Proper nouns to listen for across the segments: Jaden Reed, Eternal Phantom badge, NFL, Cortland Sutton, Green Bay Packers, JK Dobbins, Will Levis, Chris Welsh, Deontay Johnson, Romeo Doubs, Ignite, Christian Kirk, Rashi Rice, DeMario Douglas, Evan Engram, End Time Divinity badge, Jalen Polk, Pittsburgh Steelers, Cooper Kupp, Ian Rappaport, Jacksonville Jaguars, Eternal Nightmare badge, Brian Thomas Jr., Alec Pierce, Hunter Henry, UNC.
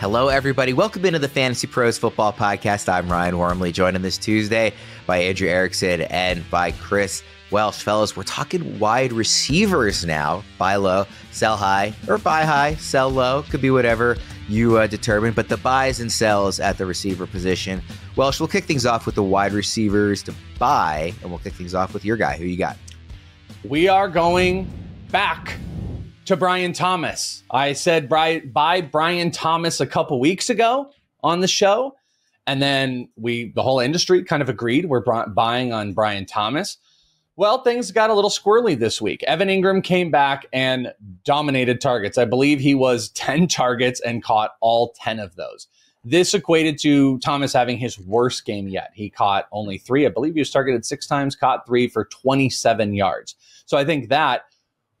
Hello, everybody. Welcome into the Fantasy Pros Football Podcast. I'm Ryan Wormeli, joined on this Tuesday by Andrew Erickson and by Chris Welsh. Fellas, we're talking wide receivers now. Buy low, sell high, or buy high, sell low. Could be whatever you determine, but the buys and sells at the receiver position. Welsh, we'll kick things off with the wide receivers to buy, and we'll kick things off with your guy. Who you got? We are going back to Brian Thomas. I said buy Brian Thomas a couple weeks ago on the show, and then the whole industry kind of agreed we're buying on Brian Thomas. Well, things got a little squirrely this week. Evan Engram came back and dominated targets. I believe he was 10 targets and caught all 10 of those. This equated to Thomas having his worst game yet. He caught only 3. I believe he was targeted 6 times, caught 3 for 27 yards. So I think that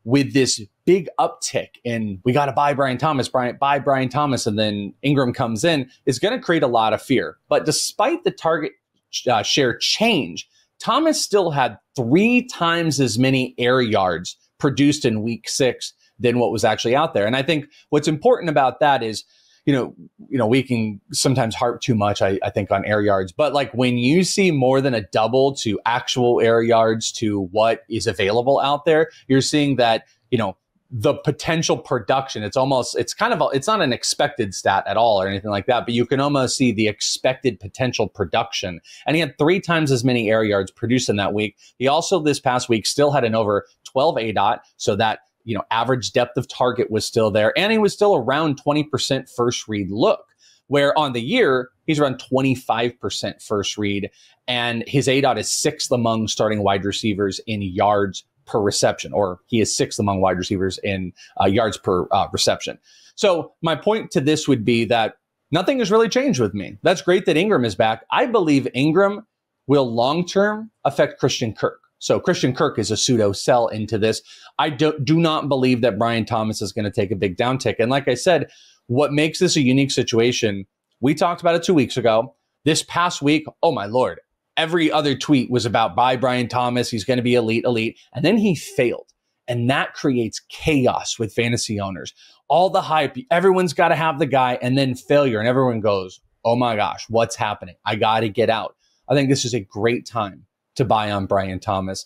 with this big uptick in we got to buy Brian Thomas, buy Brian Thomas, and then Engram comes in, is going to create a lot of fear. But despite the target share change, Thomas still had 3 times as many air yards produced in week 6 than what was actually out there. And I think what's important about that is, you know, we can sometimes harp too much, I think, on air yards. But like when you see more than a double to actual air yards to what is available out there, you're seeing that, you know, the potential production, it's not an expected stat at all or anything like that, but you can almost see the expected potential production. And he had 3 times as many air yards produced in that week. He also this past week still had an over 12 ADOT, so that, you know, average depth of target was still there. And he was still around 20% first read look, where on the year he's around 25% first read. And his ADOT is 6th among starting wide receivers in yards per reception, or he is 6th among wide receivers in yards per reception. So my point to this would be that nothing has really changed with me. That's great that Engram is back. I believe Engram will long-term affect Christian Kirk. So Christian Kirk is a pseudo sell into this. I do not believe that Brian Thomas is going to take a big downtick. And like I said, what makes this a unique situation, we talked about it 2 weeks ago. This past week, oh my Lord, every other tweet was about buy Brian Thomas. He's going to be elite. And then he failed. And that creates chaos with fantasy owners. All the hype, everyone's got to have the guy, and then failure. And everyone goes, oh my gosh, what's happening? I got to get out. I think this is a great time to buy on Brian Thomas.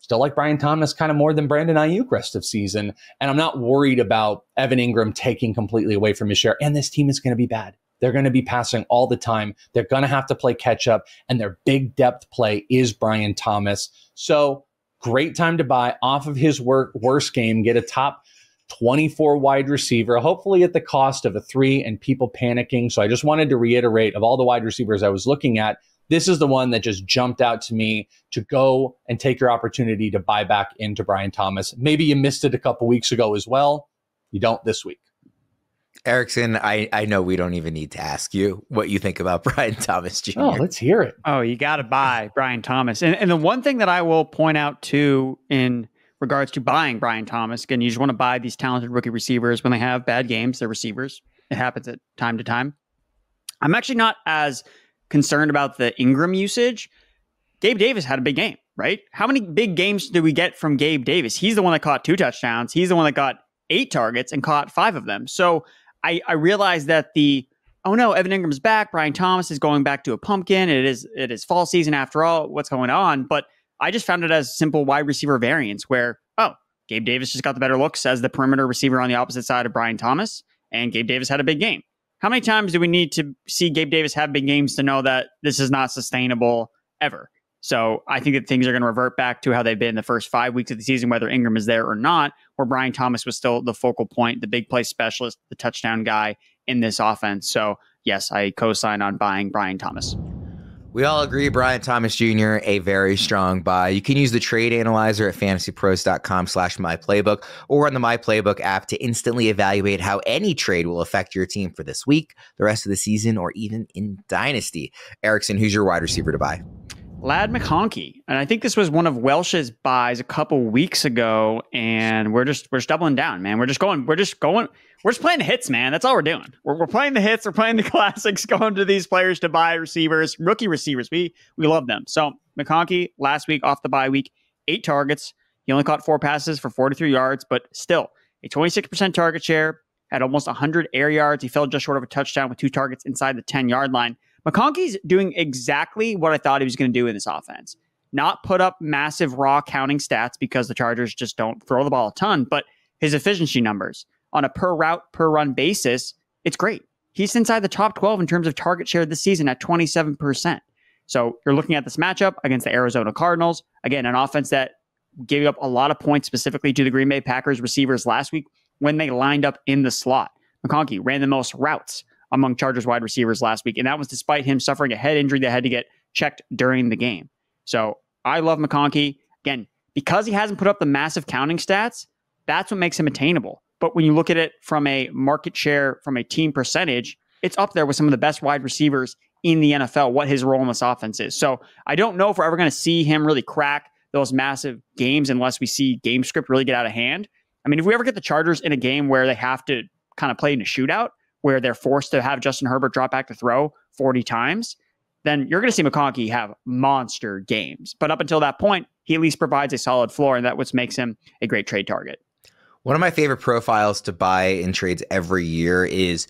Still like Brian Thomas kind of more than Brandon Ayuk rest of season. And I'm not worried about Evan Engram taking completely away from his share. And this team is going to be bad. They're going to be passing all the time. They're going to have to play catch up, and their big depth play is Brian Thomas. So great time to buy off of his worst game, get a top 24 wide receiver, hopefully at the cost of a 3 and people panicking. So I just wanted to reiterate, of all the wide receivers I was looking at, this is the one that just jumped out to me to go and take your opportunity to buy back into Brian Thomas. Maybe you missed it a couple weeks ago as well. You don't this week. Erickson, I know we don't even need to ask you what you think about Brian Thomas Jr. Oh, let's hear it. Oh, you got to buy Brian Thomas. And the one thing that I will point out, too, in regards to buying Brian Thomas, again, you just want to buy these talented rookie receivers when they have bad games. They're receivers. It happens at time to time. I'm actually not as concerned about the Engram usage. Gabe Davis had a big game, right? How many big games do we get from Gabe Davis? He's the one that caught 2 touchdowns. He's the one that got 8 targets and caught 5 of them. So I realize that Evan Engram's back, Brian Thomas is going back to a pumpkin. It is fall season after all. What's going on? But I just found it as simple wide receiver variance where, oh, Gabe Davis just got the better looks as the perimeter receiver on the opposite side of Brian Thomas, and Gabe Davis had a big game. How many times do we need to see Gabe Davis have big games to know that this is not sustainable ever? So I think that things are going to revert back to how they've been the first 5 weeks of the season, whether Engram is there or not, where Brian Thomas was still the focal point, the big play specialist, the touchdown guy in this offense. So yes, I co-sign on buying Brian Thomas. We all agree Brian Thomas Jr., a very strong buy. You can use the trade analyzer at fantasypros.com/myplaybook or on the My Playbook app to instantly evaluate how any trade will affect your team for this week, the rest of the season, or even in Dynasty. Erickson, who's your wide receiver to buy? Ladd McConkey, and I think this was one of Welsh's buys a couple weeks ago, and we're just doubling down, man. We're just playing the hits, man. That's all we're doing. We're playing the hits. We're playing the classics, going to these players to buy receivers, rookie receivers. We love them. So McConkey last week off the bye week, 8 targets. He only caught 4 passes for 43 yards, but still a 26% target share. at almost 100 air yards. He fell just short of a touchdown with two targets inside the 10-yard line. McConkey's doing exactly what I thought he was going to do in this offense. Not put up massive raw counting stats because the Chargers just don't throw the ball a ton, but his efficiency numbers on a per route, per run basis, it's great. He's inside the top 12 in terms of target share this season at 27%. So you're looking at this matchup against the Arizona Cardinals. Again, an offense that gave up a lot of points specifically to the Green Bay Packers receivers last week when they lined up in the slot. McConkey ran the most routes among Chargers wide receivers last week, and that was despite him suffering a head injury that had to get checked during the game. So I love McConkey. Again, because he hasn't put up the massive counting stats, that's what makes him attainable. But when you look at it from a market share, from a team percentage, it's up there with some of the best wide receivers in the NFL, what his role in this offense is. So I don't know if we're ever going to see him really crack those massive games unless we see game script really get out of hand. I mean, if we ever get the Chargers in a game where they have to kind of play in a shootout, where they're forced to have Justin Herbert drop back to throw 40 times, then you're going to see McConkey have monster games. But up until that point, he at least provides a solid floor, and that's what makes him a great trade target. One of my favorite profiles to buy in trades every year is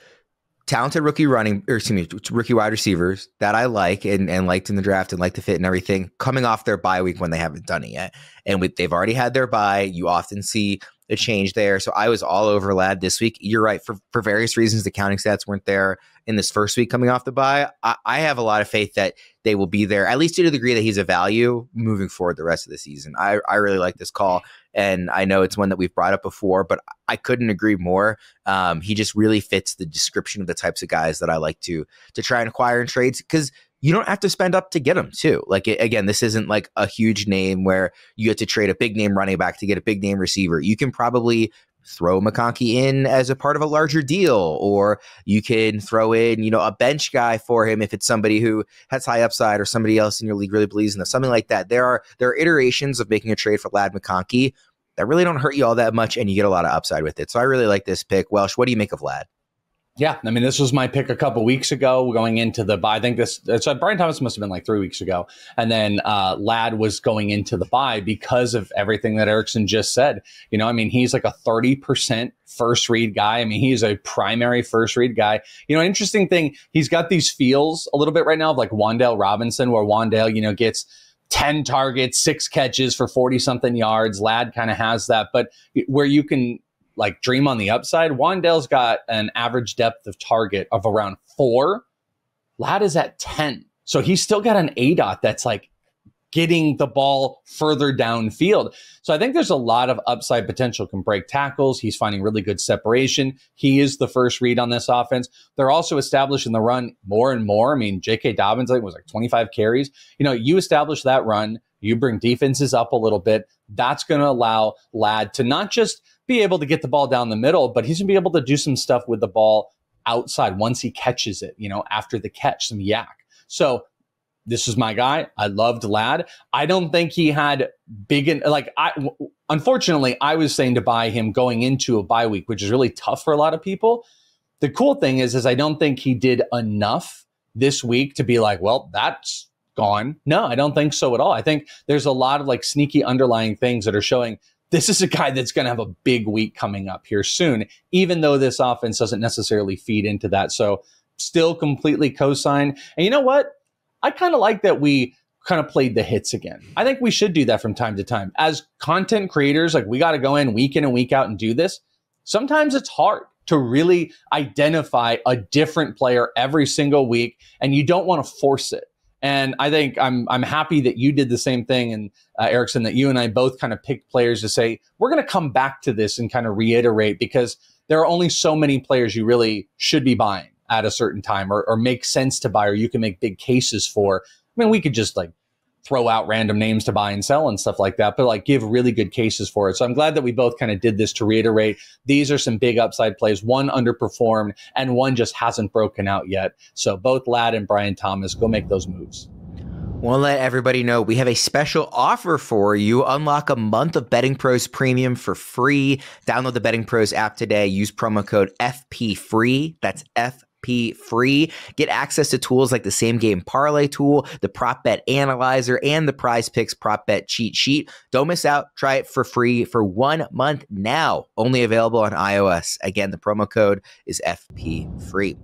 talented rookie wide receivers that I like and liked in the draft and like the fit and everything coming off their bye week when they haven't done it yet. And they've already had their bye, you often see a change there. So I was all over Ladd this week. You're right. For various reasons, the counting stats weren't there in this first week coming off the bye. I have a lot of faith that they will be there, at least to the degree that he's a value moving forward the rest of the season. I really like this call, and I know it's one that we've brought up before, but I couldn't agree more. He just really fits the description of the types of guys that I like to try and acquire in trades, because you don't have to spend up to get them too. Like, again, this isn't like a huge name where you have to trade a big name running back to get a big name receiver. You can probably throw McConkey in as a part of a larger deal, or you can throw in, a bench guy for him if it's somebody who has high upside or somebody else in your league really believes in them, something like that. There are iterations of making a trade for Ladd McConkey that really don't hurt you all that much, and you get a lot of upside with it. So I really like this pick. Welsh, what do you make of Ladd? Yeah, I mean, this was my pick a couple weeks ago going into the bye. I think Brian Thomas must have been like 3 weeks ago. And then Ladd was going into the bye because of everything that Erickson just said. I mean, he's like a 30% first read guy. I mean, he's a primary first read guy. Interesting thing, he's got these feels a little bit right now of like Wandale Robinson, where Wandale, gets 10 targets, 6 catches for 40-something yards. Ladd kind of has that, but where you can like dream on the upside. Wandale's got an average depth of target of around 4. Ladd is at 10. So he's still got an ADOT that's like getting the ball further downfield. So I think there's a lot of upside potential. Can break tackles. He's finding really good separation. He is the first read on this offense. They're also establishing the run more and more. I mean, JK Dobbins, I think, was like 25 carries. You establish that run, you bring defenses up a little bit. That's going to allow Ladd to not just be able to get the ball down the middle, but he's going to be able to do some stuff with the ball outside once he catches it, after the catch, some yak. So this is my guy. I loved Ladd. I don't think he had unfortunately, I was saying to buy him going into a bye week, which is really tough for a lot of people. The cool thing is I don't think he did enough this week to be like, well, that's gone. No, I don't think so at all. I think there's a lot of like sneaky underlying things that are showing this is a guy that's going to have a big week coming up here soon, even though this offense doesn't necessarily feed into that. So still completely co-sign. And you know what? I kind of like that we kind of played the hits again. I think we should do that from time to time. As content creators, like we got to go in and week out and do this. Sometimes it's hard to really identify a different player every single week, and you don't want to force it. And I think I'm happy that you did the same thing, and Erickson, that you and I both kind of picked players to say, we're going to come back to this and kind of reiterate, because there are only so many players you really should be buying at a certain time or make sense to buy, or you can make big cases for. I mean, we could just like throw out random names to buy and sell and stuff like that, but like give really good cases for it. So I'm glad that we both kind of did this to reiterate. These are some big upside plays. One underperformed and one just hasn't broken out yet. So both Ladd and Brian Thomas, go make those moves. We'll let everybody know we have a special offer for you. Unlock a month of Betting Pros Premium for free. Download the Betting Pros app today. Use promo code FPFREE. That's FPFREE. free. Get access to tools like the Same Game Parlay tool, the Prop Bet Analyzer, and the Prize Picks Prop Bet Cheat Sheet. Don't miss out. Try it for free for 1 month now. Only available on iOS. Again, the promo code is FPFree.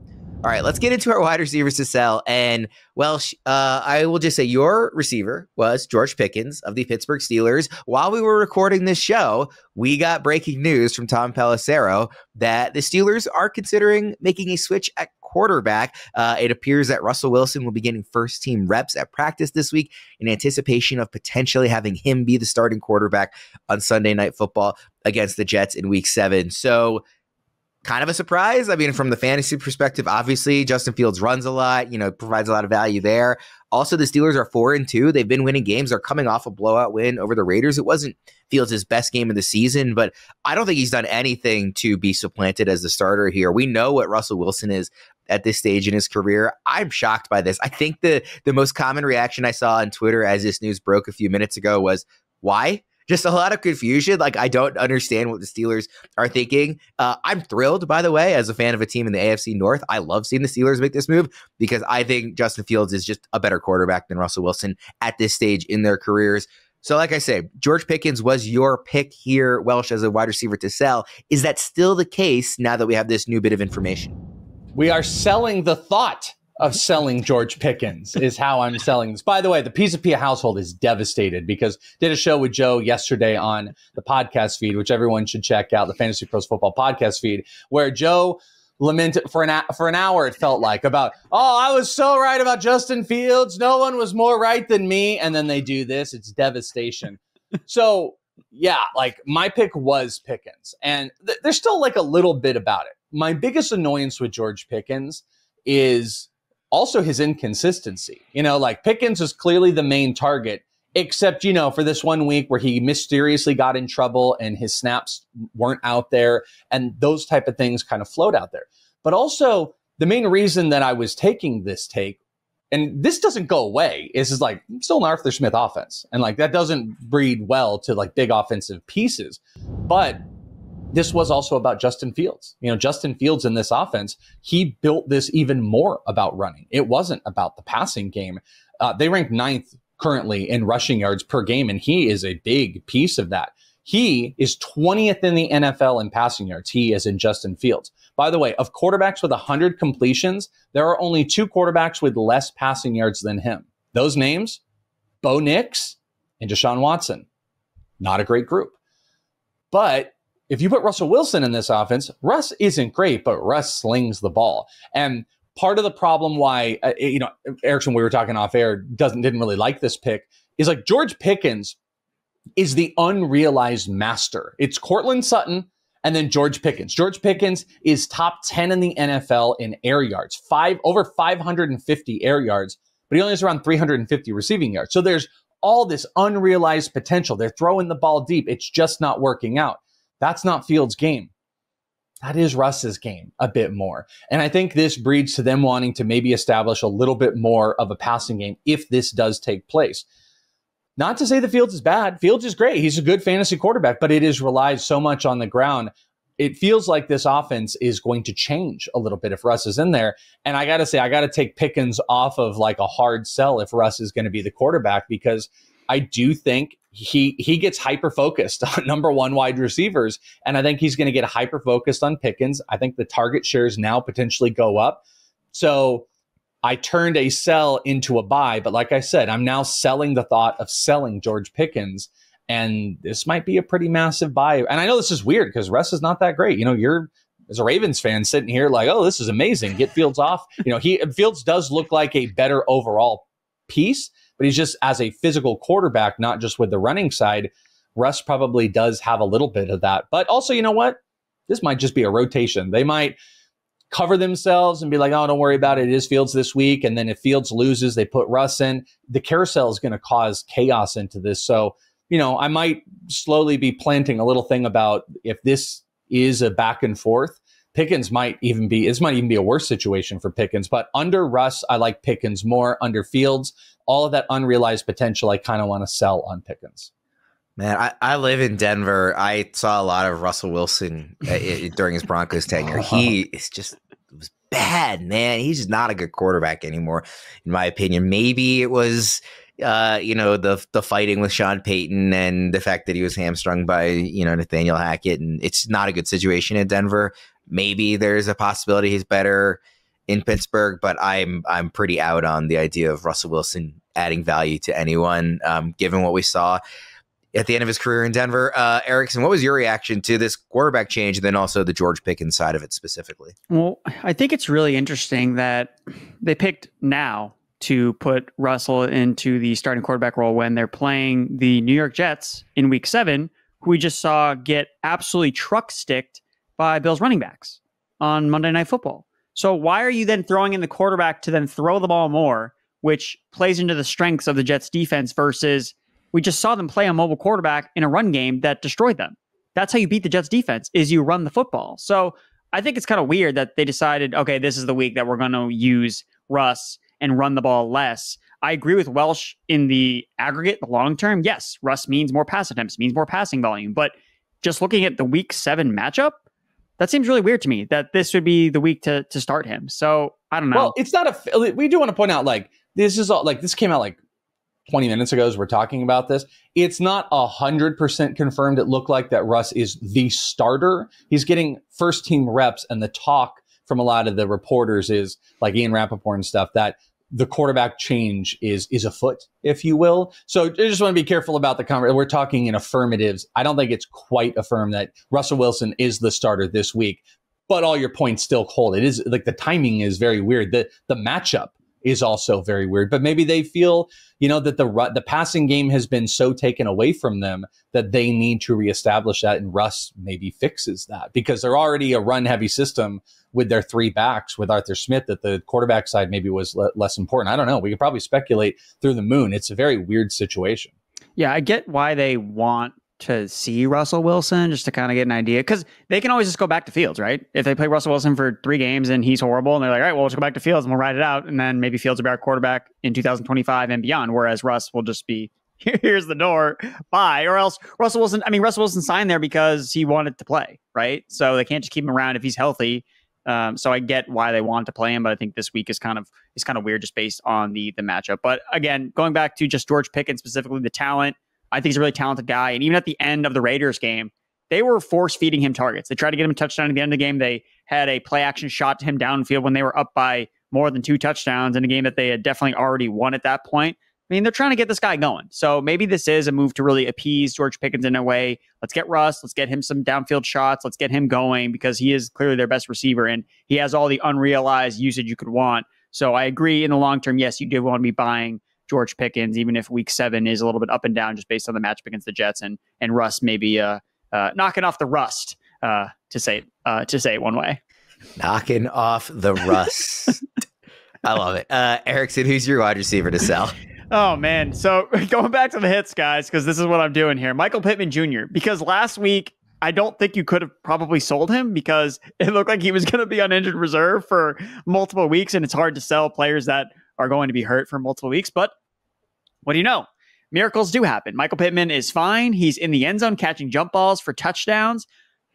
All right, let's get into our wide receivers to sell. And, Welsh, I will just say your receiver was George Pickens of the Pittsburgh Steelers. While we were recording this show, we got breaking news from Tom Pelissero that the Steelers are considering making a switch at quarterback. It appears that Russell Wilson will be getting first team reps at practice this week in anticipation of potentially having him be the starting quarterback on Sunday Night Football against the Jets in Week 7. So, kind of a surprise. I mean, from the fantasy perspective, obviously Justin Fields runs a lot, you know, provides a lot of value there. Also, the Steelers are 4-2. They've been winning games. They're coming off a blowout win over the Raiders. It wasn't Fields' best game of the season, but I don't think he's done anything to be supplanted as the starter here. We know what Russell Wilson is at this stage in his career. I'm shocked by this. I think the most common reaction I saw on Twitter as this news broke a few minutes ago was, why? Just a lot of confusion. Like, I don't understand what the Steelers are thinking. I'm thrilled, by the way, as a fan of a team in the AFC North. I love seeing the Steelers make this move because I think Justin Fields is just a better quarterback than Russell Wilson at this stage in their careers. So, like I say, George Pickens was your pick here, Welsh, as a wide receiver to sell. Is that still the case now that we have this new bit of information? We are selling the thought of selling George Pickens is how I'm selling this. By the way, the PZP household is devastated because did a show with Joe yesterday on the podcast feed, which everyone should check out, the Fantasy Pros Football podcast feed, where Joe lamented for an hour, it felt like, about, oh, I was so right about Justin Fields. No one was more right than me. And then they do this. It's devastation. So, yeah, like, my pick was Pickens. And there's still, like, a little bit about it. My biggest annoyance with George Pickens is also his inconsistency. You know, like, Pickens is clearly the main target, except, you know, for this 1 week where he mysteriously got in trouble and his snaps weren't out there, and those type of things kind of float out there. But also, the main reason that I was taking this take, and this doesn't go away, is like, I'm still an Arthur Smith offense. And, like, that doesn't breed well to, like, big offensive pieces. But this was also about Justin Fields. You know, Justin Fields in this offense, he built this even more about running. It wasn't about the passing game. They rank 9th currently in rushing yards per game, and he is a big piece of that. He is 20th in the NFL in passing yards. He is in Justin Fields. By the way, of quarterbacks with 100 completions, there are only 2 quarterbacks with less passing yards than him. Those names, Bo Nix and Deshaun Watson. Not a great group. But if you put Russell Wilson in this offense, Russ isn't great, but Russ slings the ball. And part of the problem why, you know, Erickson, we were talking off air, didn't really like this pick, is like, George Pickens is the unrealized master. It's Cortland Sutton and then George Pickens. George Pickens is top 10 in the NFL in air yards, over 550 air yards, but he only has around 350 receiving yards. So there's all this unrealized potential. They're throwing the ball deep. It's just not working out. That's not Fields' game. That is Russ's game a bit more. And I think this breeds to them wanting to maybe establish a little bit more of a passing game if this does take place. Not to say that Fields is bad. Fields is great. He's a good fantasy quarterback, but it is relies so much on the ground. It feels like this offense is going to change a little bit if Russ is in there. And I got to say, I got to take Pickens off of like a hard sell if Russ is going to be the quarterback, because I do think he gets hyper-focused on number one wide receivers, and I think he's going to get hyper-focused on Pickens. I think the target shares now potentially go up. So I turned a sell into a buy, but like I said, I'm now selling the thought of selling George Pickens, and this might be a pretty massive buy. And I know this is weird because Russ is not that great. You know, you're, as a Ravens fan, sitting here like, oh, this is amazing. Get Fields off. You know, Fields does look like a better overall piece, but he's just, as a physical quarterback, not just with the running side, Russ probably does have a little bit of that. But also, you know what? This might just be a rotation. They might cover themselves and be like, oh, don't worry about it. It is Fields this week. And then if Fields loses, they put Russ in. The carousel is going to cause chaos into this. So, you know, I might slowly be planting a little thing about if this is a back and forth, Pickens might even be, this might even be a worse situation for Pickens, but under Russ, I like Pickens more. Under Fields, all of that unrealized potential, I kind of want to sell on Pickens. Man, I live in Denver. I saw a lot of Russell Wilson during his Broncos tenure. He is just was bad, man. He's just not a good quarterback anymore, in my opinion. Maybe it was, you know, the fighting with Sean Payton and the fact that he was hamstrung by, you know, Nathaniel Hackett. And it's not a good situation in Denver. Maybe there's a possibility he's better in Pittsburgh, but I'm pretty out on the idea of Russell Wilson adding value to anyone, given what we saw at the end of his career in Denver. Erickson, what was your reaction to this quarterback change and then also the George Pickens side of it specifically? Well, I think it's really interesting that they picked now to put Russell into the starting quarterback role when they're playing the New York Jets in Week 7, who we just saw get absolutely truck-sticked by Bills running backs on Monday Night Football. So why are you then throwing in the quarterback to then throw the ball more, which plays into the strengths of the Jets defense versus we just saw them play a mobile quarterback in a run game that destroyed them. That's how you beat the Jets defense, is you run the football. So I think it's kind of weird that they decided, okay, this is the week that we're going to use Russ and run the ball less. I agree with Welsh in the aggregate, the long term. Yes, Russ means more pass attempts, means more passing volume. But just looking at the Week 7 matchup, that seems really weird to me that this would be the week to start him. So I don't know. Well, it's not a, we do want to point out, like, this is all, like, this came out like 20 minutes ago as we're talking about this. It's not 100% confirmed. It looked like that Russ is the starter. He's getting first team reps, and the talk from a lot of the reporters is, like Ian Rappaport and stuff, that the quarterback change is afoot, if you will. So I just want to be careful about the conversation. We're talking in affirmatives. I don't think it's quite affirmed that Russell Wilson is the starter this week, but all your points still hold. It is like the timing is very weird. The matchup is also very weird, but maybe they feel, you know, that the passing game has been so taken away from them that they need to reestablish that, and Russ maybe fixes that, because they're already a run heavy system with their three backs, with Arthur Smith, that the quarterback side maybe was less important. I don't know. We could probably speculate through the moon. It's a very weird situation. Yeah, I get why they want to see Russell Wilson, just to kind of get an idea, because they can always just go back to Fields, right? If they play Russell Wilson for 3 games and he's horrible, and they're like, all right, well, let's go back to Fields and we'll ride it out, and then maybe Fields will be our quarterback in 2025 and beyond, whereas Russ will just be, here's the door, bye. Or else Russell Wilson signed there because he wanted to play, right? So they can't just keep him around if he's healthy. So I get why they want to play him, but I think this week is kind of weird just based on the matchup. But again, going back to just George Pickens specifically, the talent, I think he's a really talented guy. And even at the end of the Raiders game, they were force feeding him targets. They tried to get him a touchdown at the end of the game. They had a play action shot to him downfield when they were up by more than 2 touchdowns in a game that they had definitely already won at that point. I mean, they're trying to get this guy going. So maybe this is a move to really appease George Pickens in a way. Let's get Russ. Let's get him some downfield shots. Let's get him going, because he is clearly their best receiver and he has all the unrealized usage you could want. So I agree in the long term, yes, you do want to be buying George Pickens, even if Week 7 is a little bit up and down just based on the matchup against the Jets and Russ maybe knocking off the rust, to say it one way. Knocking off the rust. I love it. Erickson, who's your wide receiver to sell? Oh, man. So going back to the hits, guys, because this is what I'm doing here. Michael Pittman Jr., because last week, I don't think you could have probably sold him because it looked like he was going to be on injured reserve for multiple weeks, and it's hard to sell players that are going to be hurt for multiple weeks. But what do you know? Miracles do happen. Michael Pittman is fine. He's in the end zone catching jump balls for touchdowns,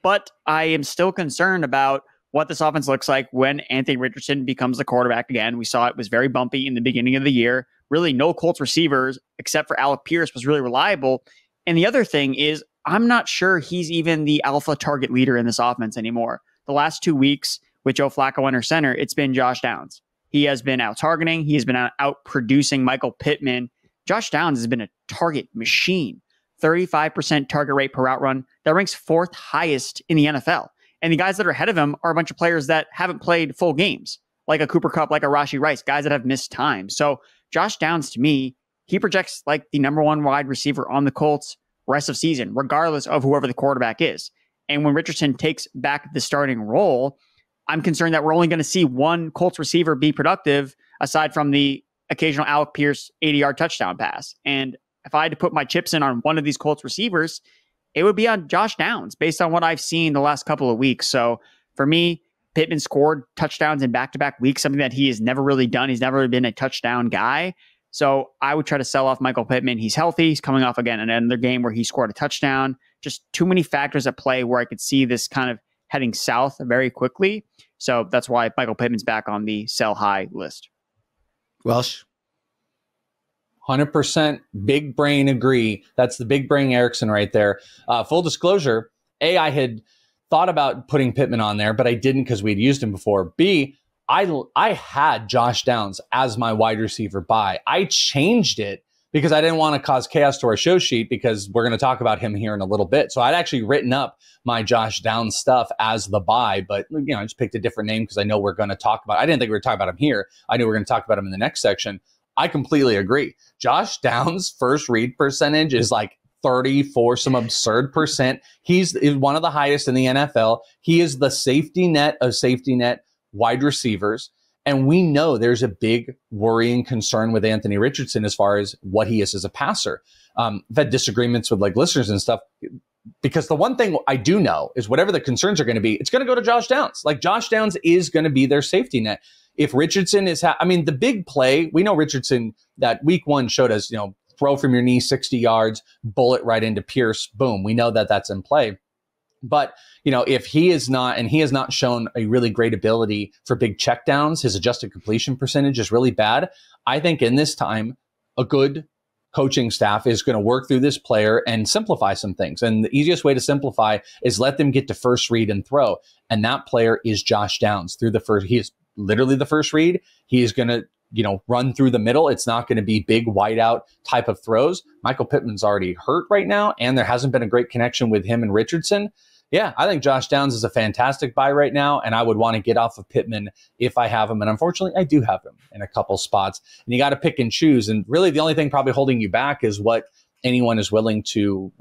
but I am still concerned about what this offense looks like when Anthony Richardson becomes the quarterback again. We saw it was very bumpy in the beginning of the year. Really, no Colts receivers, except for Alec Pierce, was really reliable. And the other thing is, I'm not sure he's even the alpha target leader in this offense anymore. The last 2 weeks with Joe Flacco under center, it's been Josh Downs. He has been out targeting. He has been out producing Michael Pittman. Josh Downs has been a target machine. 35% target rate per route run. That ranks 4th highest in the NFL. And the guys that are ahead of him are a bunch of players that haven't played full games, like a Cooper Kupp, like a Rashi Rice, guys that have missed time. So Josh Downs, to me, he projects like the #1 wide receiver on the Colts rest of season, regardless of whoever the quarterback is. And when Richardson takes back the starting role, I'm concerned that we're only going to see one Colts receiver be productive, aside from the occasional Alec Pierce 80-yard touchdown pass. And if I had to put my chips in on one of these Colts receivers, it would be on Josh Downs, based on what I've seen the last couple of weeks. So for me, Pittman scored touchdowns in back-to-back weeks, something that he has never really done. He's never really been a touchdown guy. So I would try to sell off Michael Pittman. He's healthy. He's coming off, again, another game where he scored a touchdown. Just too many factors at play where I could see this kind of heading south very quickly. So that's why Michael Pittman's back on the sell high list. Welsh. 100% big brain agree. That's the big brain Erickson right there. Full disclosure, A, I had thought about putting Pittman on there, but I didn't because we'd used him before. B, I had Josh Downs as my wide receiver buy. I changed it because I didn't want to cause chaos to our show sheet because we're going to talk about him here in a little bit. So I'd actually written up my Josh Downs stuff as the buy, but you know, I just picked a different name because I know we're going to talk about it. I didn't think we were talking about him here. I knew we were going to talk about him in the next section. I completely agree. Josh Downs' first read percentage is like 34, some absurd percent. He's one of the highest in the NFL. He is the safety net of safety net wide receivers. And we know there's a big worrying concern with Anthony Richardson as far as what he is as a passer. I've had disagreements with like listeners and stuff, because the one thing I do know is whatever the concerns are going to be, it's going to go to Josh Downs. Like Josh Downs is going to be their safety net. If Richardson is, the big play, we know Richardson that week one showed us, you know, throw from your knee, 60 yards, bullet right into Pierce, boom. We know that that's in play. But, you know, if he is not, and he has not shown a really great ability for big checkdowns, his adjusted completion percentage is really bad. I think in this time, a good coaching staff is going to work through this player and simplify some things. And the easiest way to simplify is let them get to first read and throw. And that player is Josh Downs through the first. He is literally the first read. He is going to, you know, run through the middle. It's not going to be big wideout type of throws. Michael Pittman's already hurt right now, and there hasn't been a great connection with him and Richardson. Yeah, I think Josh Downs is a fantastic buy right now, and I would want to get off of Pittman if I have him. And unfortunately, I do have him in a couple spots. And you got to pick and choose. And really, the only thing probably holding you back is what anyone is willing to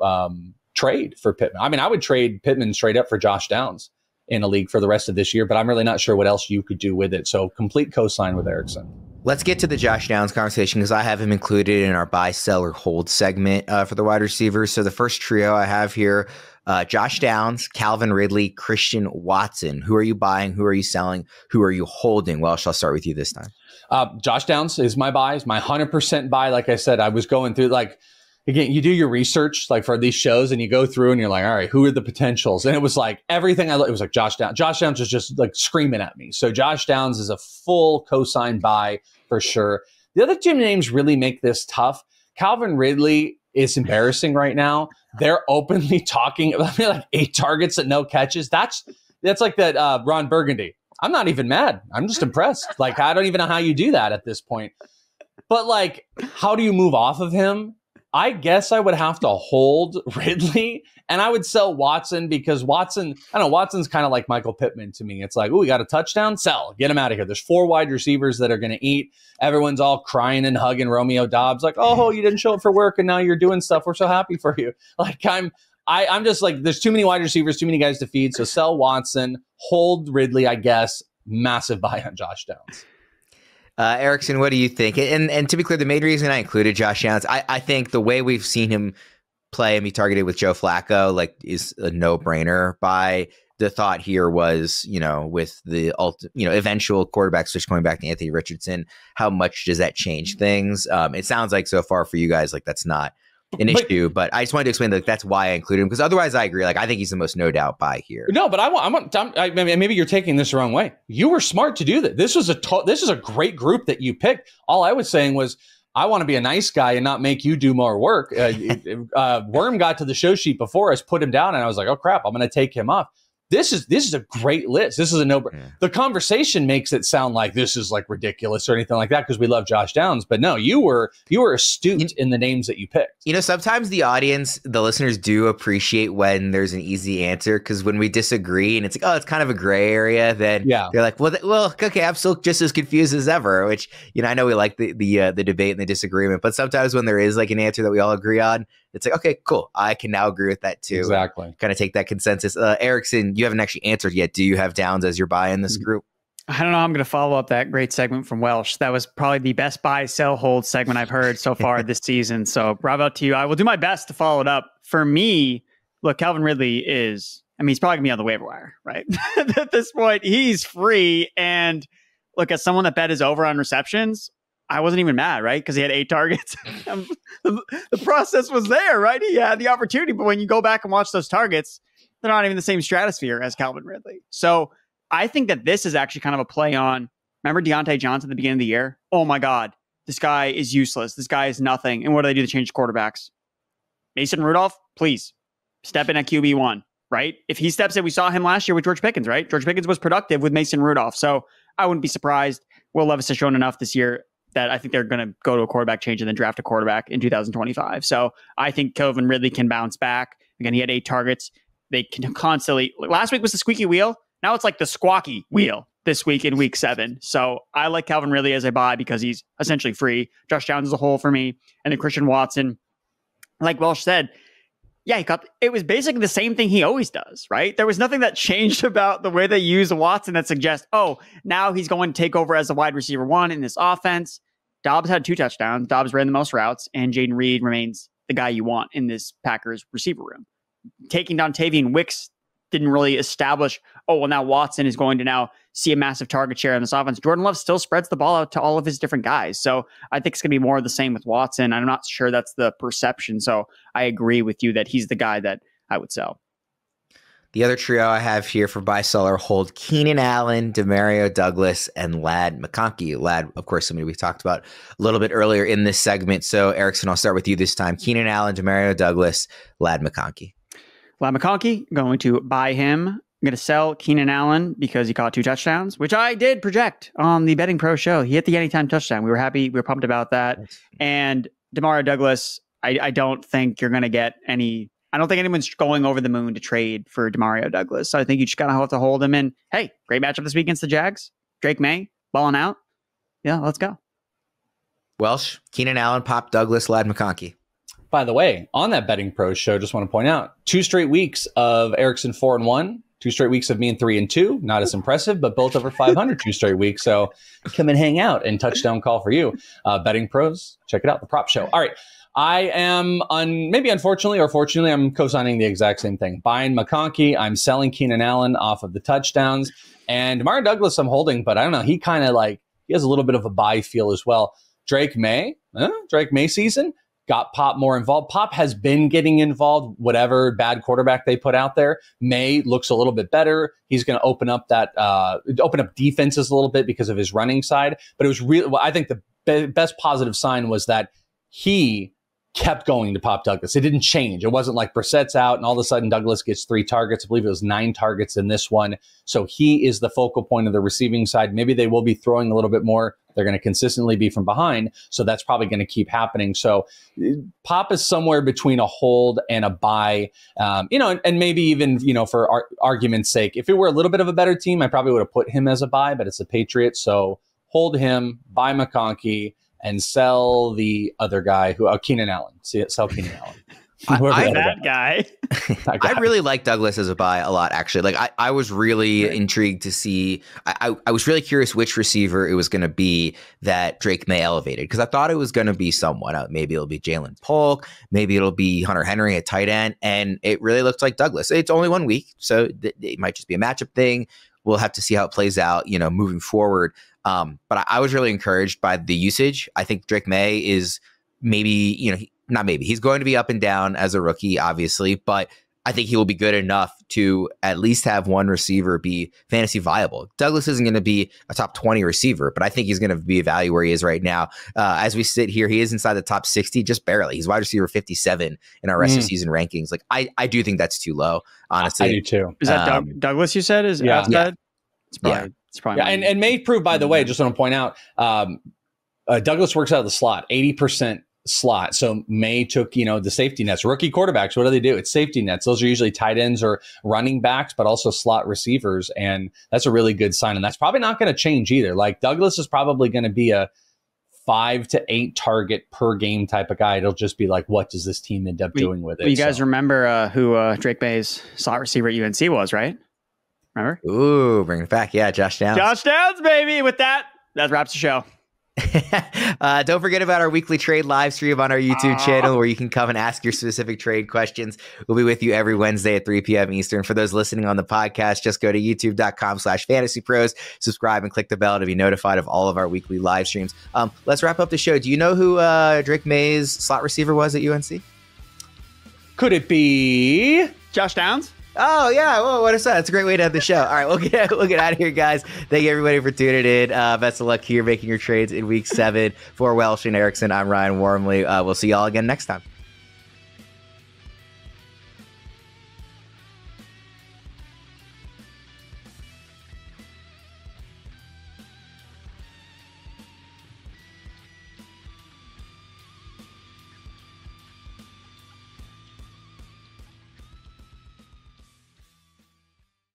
trade for Pittman. I mean, I would trade Pittman straight up for Josh Downs in a league for the rest of this year, but I'm really not sure what else you could do with it. So complete cosign with Erickson. Let's get to the Josh Downs conversation because I have him included in our buy, sell, or hold segment for the wide receivers. So the first trio I have here, Josh Downs, Calvin Ridley, Christian Watson. Who are you buying? Who are you selling? Who are you holding? Welsh, I'll start with you this time. Josh Downs is my buy, is my 100% buy. Like I said, I was going through like, again, you do your research like for these shows and you go through and you're like, all right, who are the potentials? And it was like everything I looked, it was like Josh Downs. Josh Downs was just like screaming at me. So Josh Downs is a full cosign buy for sure. The other two names really make this tough. Calvin Ridley is embarrassing right now. They're openly talking about like 8 targets and no catches. That's like that Ron Burgundy. I'm not even mad. I'm just impressed. Like, I don't even know how you do that at this point. But like, how do you move off of him? I guess I would have to hold Ridley, and I would sell Watson because Watson, I don't know, Watson's kind of like Michael Pittman to me. It's like, oh, we got a touchdown, sell, get him out of here. There's 4 wide receivers that are going to eat. Everyone's all crying and hugging Romeo Doubs, like, oh, you didn't show up for work, and now you're doing stuff. We're so happy for you. Like, I'm just like, there's too many wide receivers, too many guys to feed. So sell Watson, hold Ridley, I guess. Massive buy on Josh Downs. Erickson, what do you think? And to be clear, the main reason I included Josh Downs, I think the way we've seen him play and be targeted with Joe Flacco, like, is a no-brainer. By the thought here was, you know, with the eventual quarterback switch going back to Anthony Richardson, how much does that change things? It sounds like so far for you guys, like that's not an issue, but I just wanted to explain that like, that's why I included him, because otherwise I agree. Like, I think he's the most no doubt buy here. No, but maybe you're taking this the wrong way. You were smart to do that. This is a great group that you picked. All I was saying was I want to be a nice guy and not make you do more work. Worm got to the show sheet before us, put him down, and I was like, oh crap, I'm going to take him off. This is a great list. This is a no-brainer. Yeah. The conversation makes it sound like this is like ridiculous or anything like that because we love Josh Downs. But no, you were astute in the names that you picked. You know, sometimes the audience, the listeners do appreciate when there's an easy answer, because when we disagree and it's like, oh, it's kind of a gray area, then they're like, well, okay, I'm still just as confused as ever, which, you know, I know we like the debate and the disagreement, but sometimes when there is like an answer that we all agree on, it's like, okay, cool. I can now agree with that too. Exactly. Kind of take that consensus. Erickson, you haven't actually answered yet. Do you have Downs as your buy in this group? I don't know. I'm going to follow up that great segment from Welsh. That was probably the best buy, sell, hold segment I've heard so far this season. So bravo to you. I will do my best to follow it up. For me, look, Calvin Ridley is, he's probably going to be on the waiver wire, right? At this point, he's free. And look, as someone that bet is over on receptions, I wasn't even mad, right? Because he had 8 targets. The process was there, right? He had the opportunity. But when you go back and watch those targets, they're not even the same stratosphere as Calvin Ridley. So I think that this is actually kind of a play on, remember Deontay Johnson at the beginning of the year? Oh my God, this guy is useless. This guy is nothing. And what do they do to change quarterbacks? Mason Rudolph, please step in at QB1, right? If he steps in, we saw him last year with George Pickens, right? George Pickens was productive with Mason Rudolph. So I wouldn't be surprised. Will Levis has shown enough this year that I think they're going to go to a quarterback change and then draft a quarterback in 2025. So I think Calvin Ridley can bounce back. Again, he had 8 targets. They can constantly... Last week was the squeaky wheel. Now it's like the squawky wheel this week in week 7. So I like Calvin Ridley as a buy because he's essentially free. Josh Downs is a hole for me. And then Christian Watson, like Welsh said, yeah, it was basically the same thing he always does, right? There was nothing that changed about the way they use Watson that suggests, oh, now he's going to take over as a wide receiver one in this offense. Dobbs had 2 touchdowns. Dobbs ran the most routes, and Jaden Reed remains the guy you want in this Packers receiver room. Taking down Tavian Wicks didn't really establish, oh, well, now Watson is going to now see a massive target share in this offense. Jordan Love still spreads the ball out to all of his different guys. So I think it's going to be more of the same with Watson. I'm not sure that's the perception. So I agree with you that he's the guy that I would sell. The other trio I have here for buy, sell, or hold: Keenan Allen, DeMario Douglas, and Ladd McConkey. Ladd, of course, somebody we talked about a little bit earlier in this segment. So Erickson, I'll start with you this time. Keenan Allen, DeMario Douglas, Ladd McConkey. Ladd McConkey, going to buy him. I'm going to sell Keenan Allen because he caught 2 touchdowns, which I did project on the Betting Pro show. He hit the anytime touchdown. We were happy. We were pumped about that. And DeMario Douglas, I don't think you're going to get any. I don't think anyone's going over the moon to trade for DeMario Douglas. So I think you just kind of have to hold him. And hey, great matchup this week against the Jags. Drake May, balling out. Yeah, let's go. Welsh, Keenan Allen, Pop Douglas, Ladd McConkey. By the way, on that Betting Pros show, just want to point out 2 straight weeks of Erickson 4-1, 2 straight weeks of me and 3-2. Not as impressive, but both over 500 2 straight weeks. So come and hang out and touchdown call for you. Betting Pros, check it out. The prop show. All right. I am, maybe unfortunately or fortunately, I'm co-signing the exact same thing. Buying McConkey, I'm selling Keenan Allen off of the touchdowns. And DeMario Douglas I'm holding, but I don't know. He kind of like, he has a little bit of a buy feel as well. Drake May, Drake May season. Got Pop more involved. Pop has been getting involved, whatever bad quarterback they put out there. May looks a little bit better. He's going to open up that, open up defenses a little bit because of his running side. But it was really, well, I think the best positive sign was that he kept going to Pop Douglas. It didn't change. It wasn't like Brissett's out and all of a sudden Douglas gets 3 targets. I believe it was 9 targets in this one. So he is the focal point of the receiving side. Maybe they will be throwing a little bit more. They're going to consistently be from behind. So that's probably going to keep happening. So Pop is somewhere between a hold and a buy, and maybe even, for argument's sake, if it were a little bit of a better team, I probably would have put him as a buy, but it's the Patriots. So hold him, buy McConkey, and sell the other guy who, Keenan Allen. Sell Keenan Allen. I really like Douglas as a buy a lot, actually. Like I was really intrigued to see. I was really curious which receiver it was going to be that Drake May elevated, because I thought it was going to be someone. Maybe it'll be Jalen Polk. Maybe it'll be Hunter Henry at tight end. And it really looked like Douglas. It's only 1 week, so it might just be a matchup thing. We'll have to see how it plays out, moving forward. But I was really encouraged by the usage. I think Drake May is he's going to be up and down as a rookie, obviously, but I think he will be good enough to at least have one receiver be fantasy viable. Douglas isn't going to be a top 20 receiver, but I think he's going to be a value where he is right now. As we sit here, he is inside the top 60, just barely. He's wide receiver 57 in our rest of season rankings. Like I do think that's too low, honestly. I do too. Is that Douglas you said is outside? Yeah. It's probably and May prove, by the way, just want to point out, Douglas works out of the slot, 80%. Slot. So May took, the safety nets. Rookie quarterbacks, what do they do? It's safety nets. Those are usually tight ends or running backs, but also slot receivers. And that's a really good sign. And that's probably not going to change either. Like Douglas is probably going to be a 5 to 8 target per game type of guy. It'll just be like, what does this team end up doing with it? You guys remember who Drake May's slot receiver at UNC was, right? Remember? Ooh, bring it back. Yeah, Josh Downs. Josh Downs, baby. With that wraps the show. Don't forget about our weekly trade live stream on our YouTube channel, where you can come and ask your specific trade questions. We'll be with you every Wednesday at 3 p.m. Eastern. For those listening on the podcast, just go to youtube.com/fantasypros, subscribe, and click the bell to be notified of all of our weekly live streams. Let's wrap up the show. Do you know who Drake May's slot receiver was at UNC? Could it be Josh Downs? Oh, yeah. Well, what a sign. That's a great way to end the show. All right, we'll get out of here, guys. Thank you, everybody, for tuning in. Best of luck here making your trades in week 7. For Welsh and Erickson, I'm Ryan Wormeli. We'll see y'all again next time.